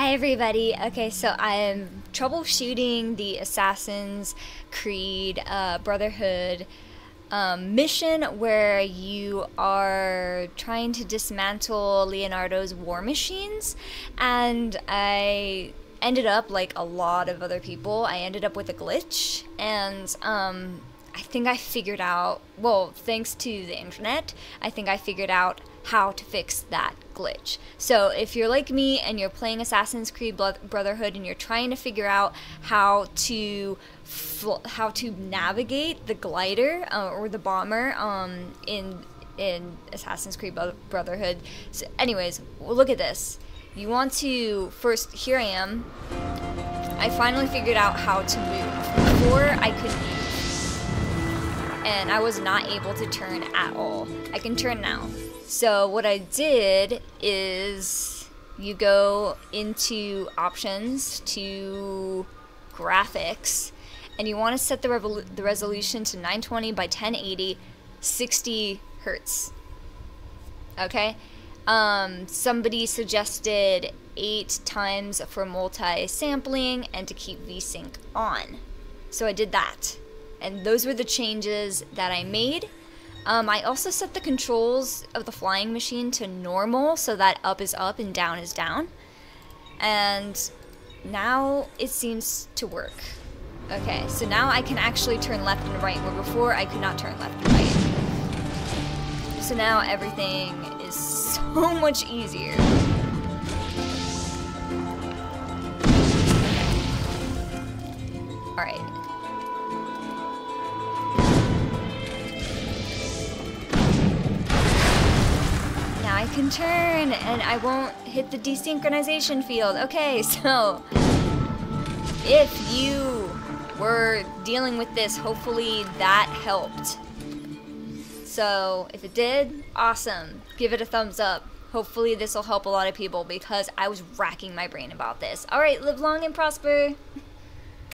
Hi everybody. Okay, so I'm troubleshooting the Assassin's Creed Brotherhood mission where you are trying to dismantle Leonardo's war machines, and I ended up, like a lot of other people, I ended up with a glitch, and I think I figured out, well, thanks to the internet, I think I figured out how to fix that glitch. So if you're like me and you're playing Assassin's Creed Brotherhood and you're trying to figure out how to navigate the glider or the bomber in Assassin's Creed Brotherhood. So anyways, well, look at this. You want to first, here I am. I finally figured out how to move. Before I couldn't, and I was not able to turn at all. I can turn now. So what I did is you go into options to graphics, and you want to set the resolution to 920 by 1080, 60 hertz. Okay? Somebody suggested 8 times for multi-sampling and to keep VSync on. So I did that. And those were the changes that I made. I also set the controls of the flying machine to normal, so that up is up and down is down. And now it seems to work. Okay, so now I can actually turn left and right, where before I could not turn left and right. So now everything is so much easier. All right. I can turn, and I won't hit the desynchronization field. Okay, so if you were dealing with this, hopefully that helped. So if it did, awesome. Give it a thumbs up. Hopefully this will help a lot of people, because I was racking my brain about this. All right, live long and prosper.